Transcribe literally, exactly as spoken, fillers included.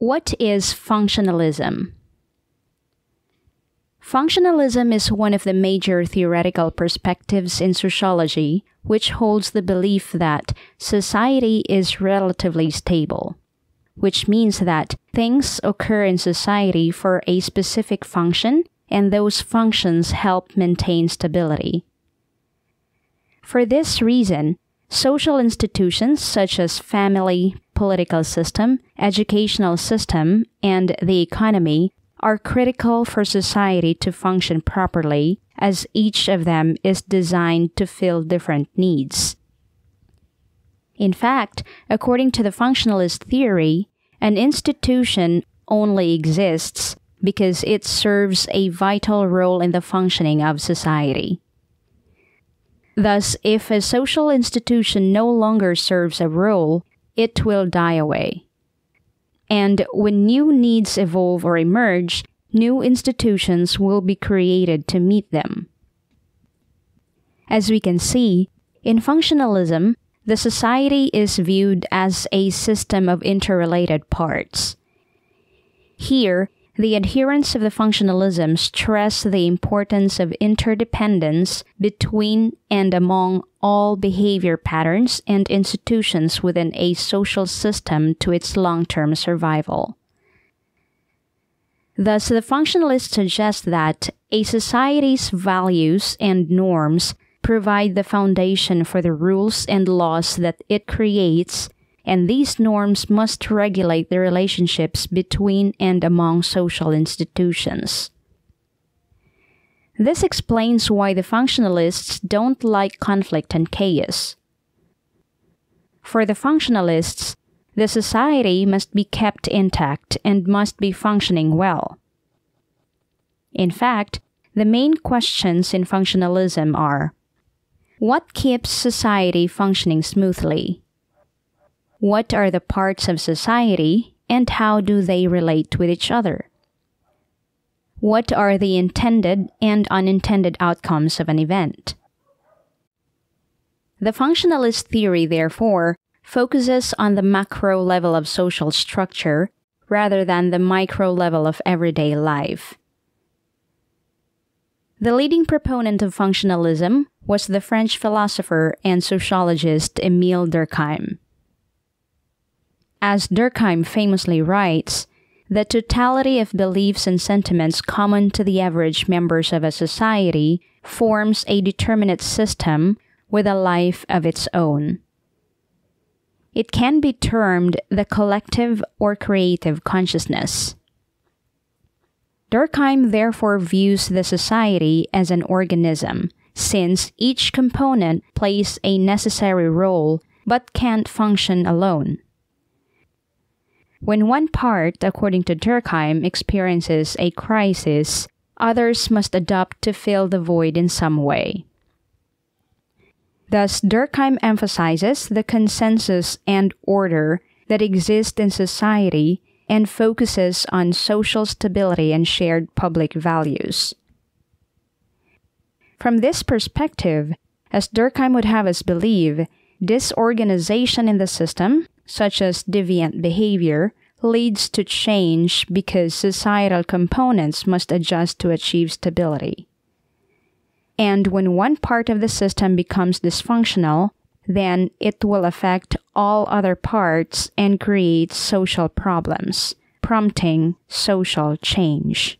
What is functionalism? Functionalism is one of the major theoretical perspectives in sociology, which holds the belief that society is relatively stable, which means that things occur in society for a specific function, and those functions help maintain stability. For this reason, social institutions such as family, political system, educational system, and the economy are critical for society to function properly, as each of them is designed to fill different needs. In fact, according to the functionalist theory, an institution only exists because it serves a vital role in the functioning of society. Thus, if a social institution no longer serves a role, it will die away. And when new needs evolve or emerge, new institutions will be created to meet them. As we can see, in functionalism, the society is viewed as a system of interrelated parts. Here, the adherents of the functionalism stress the importance of interdependence between and among all behavior patterns and institutions within a social system to its long-term survival. Thus, the functionalists suggest that a society's values and norms provide the foundation for the rules and laws that it creates, and these norms must regulate the relationships between and among social institutions. This explains why the functionalists don't like conflict and chaos. For the functionalists, the society must be kept intact and must be functioning well. In fact, the main questions in functionalism are: what keeps society functioning smoothly? What are the parts of society, and how do they relate with each other? What are the intended and unintended outcomes of an event? The functionalist theory, therefore, focuses on the macro level of social structure rather than the micro level of everyday life. The leading proponent of functionalism was the French philosopher and sociologist Emile Durkheim. As Durkheim famously writes, the totality of beliefs and sentiments common to the average members of a society forms a determinate system with a life of its own. It can be termed the collective or creative consciousness. Durkheim therefore views the society as an organism, since each component plays a necessary role but can't function alone. When one part, according to Durkheim, experiences a crisis, others must adapt to fill the void in some way. Thus, Durkheim emphasizes the consensus and order that exist in society and focuses on social stability and shared public values. From this perspective, as Durkheim would have us believe, disorganization in the system, such as deviant behavior, leads to change because societal components must adjust to achieve stability. And when one part of the system becomes dysfunctional, then it will affect all other parts and create social problems, prompting social change.